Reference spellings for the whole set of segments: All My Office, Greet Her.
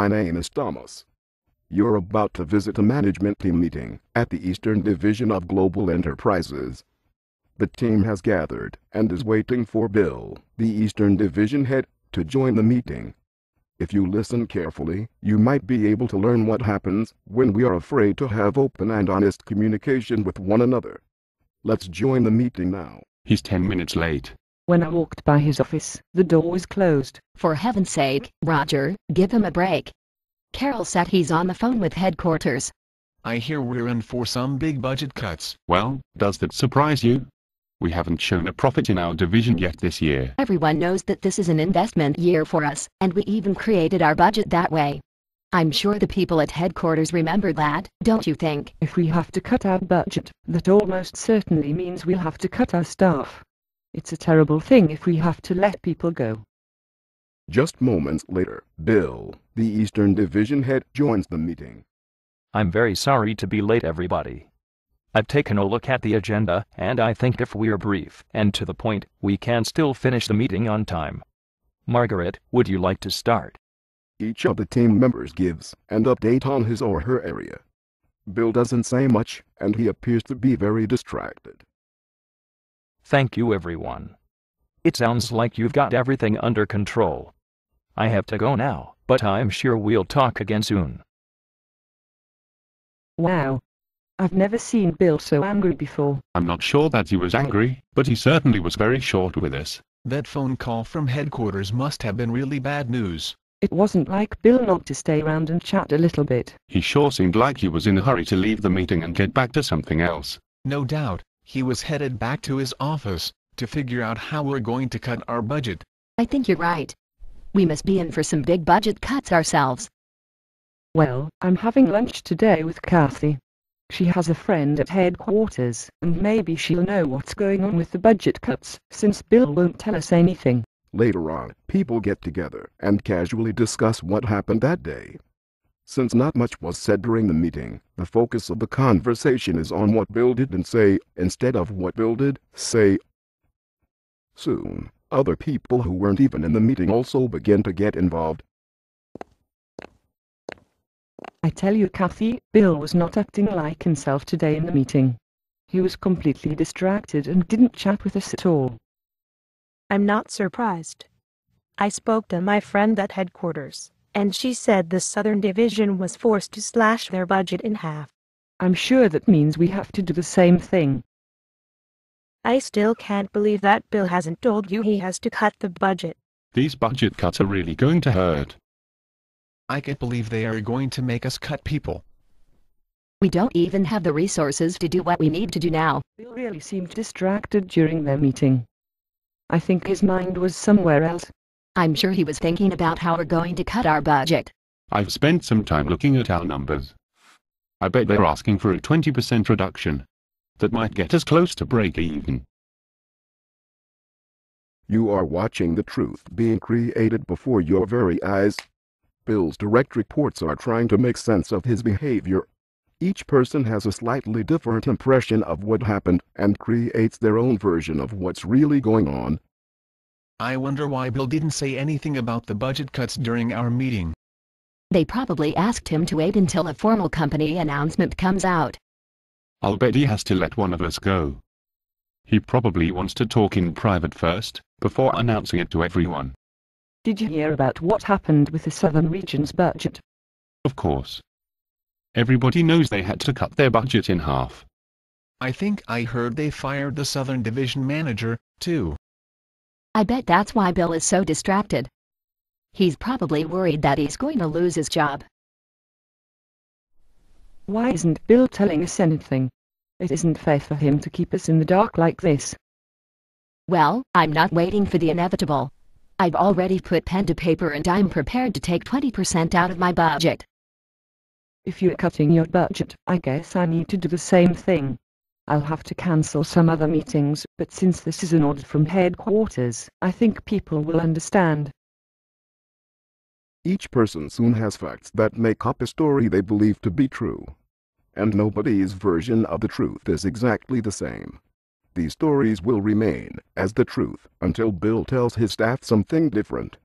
My name is Thomas. You're about to visit a management team meeting at the Eastern Division of Global Enterprises. The team has gathered and is waiting for Bill, the Eastern Division head, to join the meeting. If you listen carefully, you might be able to learn what happens when we are afraid to have open and honest communication with one another. Let's join the meeting now. He's 10 minutes late. When I walked by his office, the door was closed. For heaven's sake, Roger, give him a break. Carol said he's on the phone with headquarters. I hear we're in for some big budget cuts. Well, does that surprise you? We haven't shown a profit in our division yet this year. Everyone knows that this is an investment year for us, and we even created our budget that way. I'm sure the people at headquarters remember that, don't you think? If we have to cut our budget, that almost certainly means we'll have to cut our staff. It's a terrible thing if we have to let people go. Just moments later, Bill, the Eastern Division head, joins the meeting. I'm very sorry to be late, everybody. I've taken a look at the agenda, and I think if we're brief and to the point, we can still finish the meeting on time. Margaret, would you like to start? Each of the team members gives an update on his or her area. Bill doesn't say much, and he appears to be very distracted. Thank you, everyone. It sounds like you've got everything under control. I have to go now, but I'm sure we'll talk again soon. Wow. I've never seen Bill so angry before. I'm not sure that he was angry, but he certainly was very short with us. That phone call from headquarters must have been really bad news. It wasn't like Bill not to stay around and chat a little bit. He sure seemed like he was in a hurry to leave the meeting and get back to something else. No doubt, he was headed back to his office to figure out how we're going to cut our budget. I think you're right. We must be in for some big budget cuts ourselves. Well, I'm having lunch today with Kathy. She has a friend at headquarters, and maybe she'll know what's going on with the budget cuts, since Bill won't tell us anything. Later on, people get together and casually discuss what happened that day. Since not much was said during the meeting, the focus of the conversation is on what Bill didn't say, instead of what Bill did say. Soon, other people who weren't even in the meeting also begin to get involved. I tell you, Kathy, Bill was not acting like himself today in the meeting. He was completely distracted and didn't chat with us at all. I'm not surprised. I spoke to my friend at headquarters, and she said the Southern Division was forced to slash their budget in half. I'm sure that means we have to do the same thing. I still can't believe that Bill hasn't told you he has to cut the budget. These budget cuts are really going to hurt. I can't believe they are going to make us cut people. We don't even have the resources to do what we need to do now. Bill really seemed distracted during their meeting. I think his mind was somewhere else. I'm sure he was thinking about how we're going to cut our budget. I've spent some time looking at our numbers. I bet they're asking for a 20% reduction. That might get us close to break even. You are watching the truth being created before your very eyes. Bill's direct reports are trying to make sense of his behavior. Each person has a slightly different impression of what happened and creates their own version of what's really going on. I wonder why Bill didn't say anything about the budget cuts during our meeting. They probably asked him to wait until a formal company announcement comes out. I'll bet he has to let one of us go. He probably wants to talk in private first, before announcing it to everyone. Did you hear about what happened with the Southern Region's budget? Of course. Everybody knows they had to cut their budget in half. I think I heard they fired the Southern Division manager, too. I bet that's why Bill is so distracted. He's probably worried that he's going to lose his job. Why isn't Bill telling us anything? It isn't fair for him to keep us in the dark like this. Well, I'm not waiting for the inevitable. I've already put pen to paper and I'm prepared to take 20% out of my budget. If you're cutting your budget, I guess I need to do the same thing. I'll have to cancel some other meetings, but since this is an order from headquarters, I think people will understand. Each person soon has facts that make up a story they believe to be true. And nobody's version of the truth is exactly the same. These stories will remain as the truth until Bill tells his staff something different.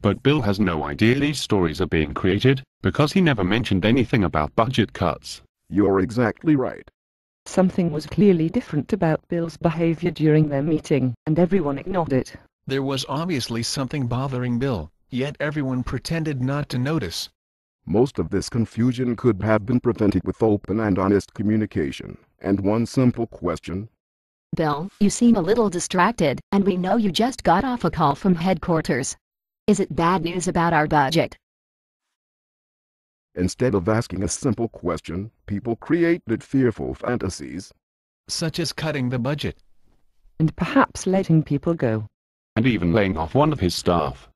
But Bill has no idea these stories are being created, because he never mentioned anything about budget cuts. You're exactly right. Something was clearly different about Bill's behavior during their meeting, and everyone ignored it. There was obviously something bothering Bill, yet everyone pretended not to notice. Most of this confusion could have been prevented with open and honest communication, and one simple question. Bill, you seem a little distracted, and we know you just got off a call from headquarters. Is it bad news about our budget? Instead of asking a simple question, people created fearful fantasies. Such as cutting the budget. And perhaps letting people go. And even laying off one of his staff.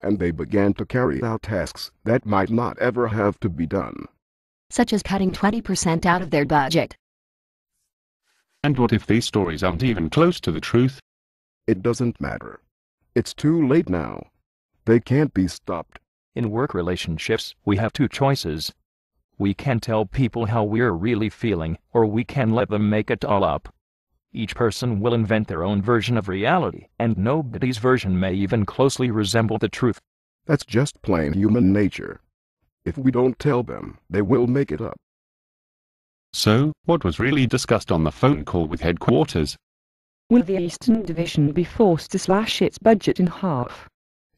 And they began to carry out tasks that might not ever have to be done. Such as cutting 20% out of their budget. And what if these stories aren't even close to the truth? It doesn't matter. It's too late now. They can't be stopped. In work relationships, we have two choices. We can tell people how we're really feeling, or we can let them make it all up. Each person will invent their own version of reality, and nobody's version may even closely resemble the truth. That's just plain human nature. If we don't tell them, they will make it up. So, what was really discussed on the phone call with headquarters? Will the Eastern Division be forced to slash its budget in half?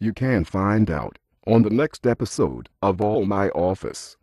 You can find out on the next episode of All My Office.